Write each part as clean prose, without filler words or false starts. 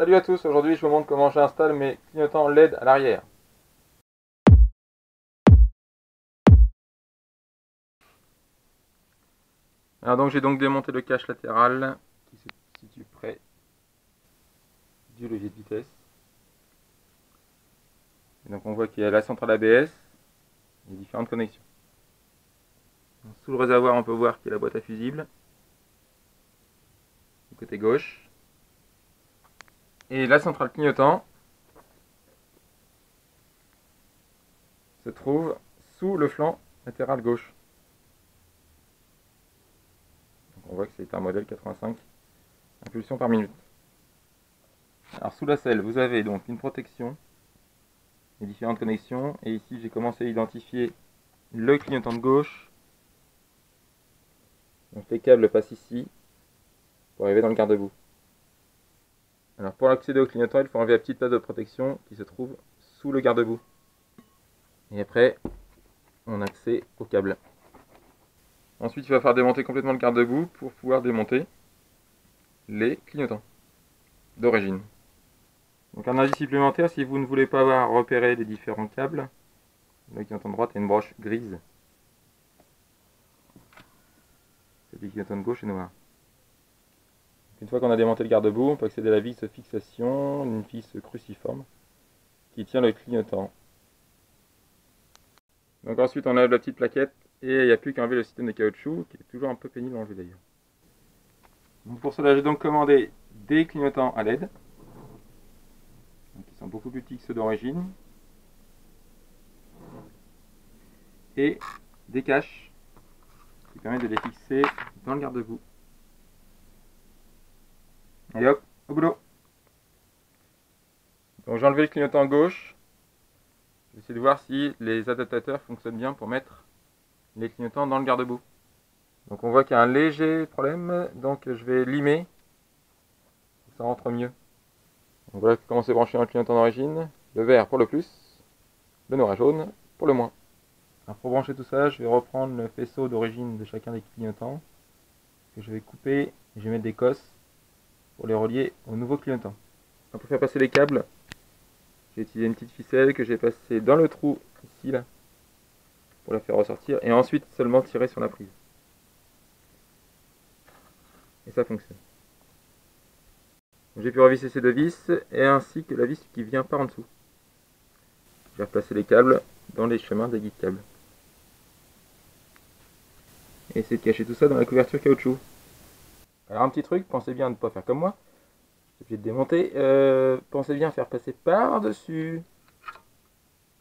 Salut à tous, aujourd'hui je vous montre comment j'installe mes clignotants LED à l'arrière. Alors donc j'ai donc démonté le cache latéral qui se situe près du levier de vitesse. Et donc on voit qu'il y a la centrale ABS et différentes connexions. Donc sous le réservoir on peut voir qu'il y a la boîte à fusible du côté gauche. Et la centrale clignotant se trouve sous le flanc latéral gauche. Donc on voit que c'est un modèle 85 impulsions par minute. Alors sous la selle, vous avez donc une protection, les différentes connexions. Et ici, j'ai commencé à identifier le clignotant de gauche. Donc les câbles passent ici pour arriver dans le garde-boue. Alors pour accéder au clignotant, il faut enlever la petite tasse de protection qui se trouve sous le garde-boue. Et après, on a accès au câble. Ensuite, il va falloir démonter complètement le garde-boue pour pouvoir démonter les clignotants d'origine. Donc un indice supplémentaire, si vous ne voulez pas avoir repéré les différents câbles, le clignotant de droite est une broche grise. Celui du clignotant de gauche est noir. Une fois qu'on a démonté le garde-boue, on peut accéder à la vis fixation, une vis cruciforme qui tient le clignotant. Donc ensuite on enlève la petite plaquette et il n'y a plus qu'à enlever le système de caoutchouc qui est toujours un peu pénible à enlever d'ailleurs. Pour cela j'ai donc commandé des clignotants à LED. Donc, ils sont beaucoup plus petits que ceux d'origine. Et des caches qui permettent de les fixer dans le garde-boue. Allez hop, au boulot. Donc j'ai enlevé le clignotant gauche. Je vais essayer de voir si les adaptateurs fonctionnent bien pour mettre les clignotants dans le garde-boue. Donc on voit qu'il y a un léger problème, donc je vais limer. Ça rentre mieux. Donc voilà comment c'est branché dans le clignotant d'origine. Le vert pour le plus, le noir et jaune pour le moins. Alors pour brancher tout ça, je vais reprendre le faisceau d'origine de chacun des clignotants. Que je vais couper et je vais mettre des cosses. Pour les relier au nouveau clignotant. Pour faire passer les câbles, j'ai utilisé une petite ficelle que j'ai passée dans le trou ici là pour la faire ressortir et ensuite seulement tirer sur la prise. Et ça fonctionne. J'ai pu revisser ces deux vis et ainsi que la vis qui vient par en dessous. J'ai replacé les câbles dans les chemins des guides câbles. Et essayer de cacher tout ça dans la couverture caoutchouc. Alors un petit truc, pensez bien à ne pas faire comme moi, j'ai obligé de démonter, pensez bien à faire passer par-dessus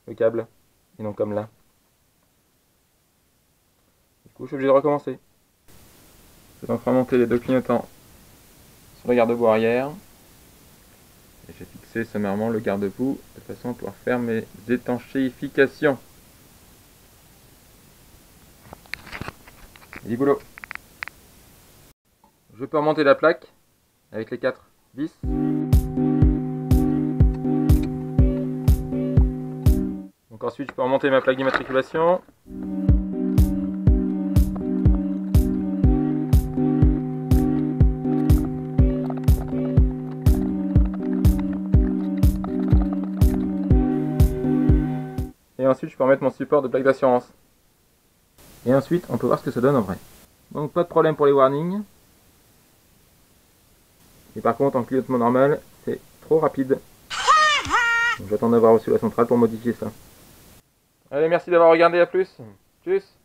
le câble, et non comme là. Du coup je suis obligé de recommencer. Je vais donc faire monter les deux clignotants sur le garde-boue arrière, et j'ai fixé sommairement le garde-boue de façon à pouvoir faire mes étanchéifications. Et du boulot. Je peux remonter la plaque avec les 4 vis. Donc ensuite je peux remonter ma plaque d'immatriculation. Et ensuite je peux remettre mon support de plaque d'assurance. Et ensuite on peut voir ce que ça donne en vrai. Donc pas de problème pour les warnings. Et par contre en clignotement normal c'est trop rapide. J'attends d'avoir reçu la centrale pour modifier ça. Allez, merci d'avoir regardé, à plus. Tchuss.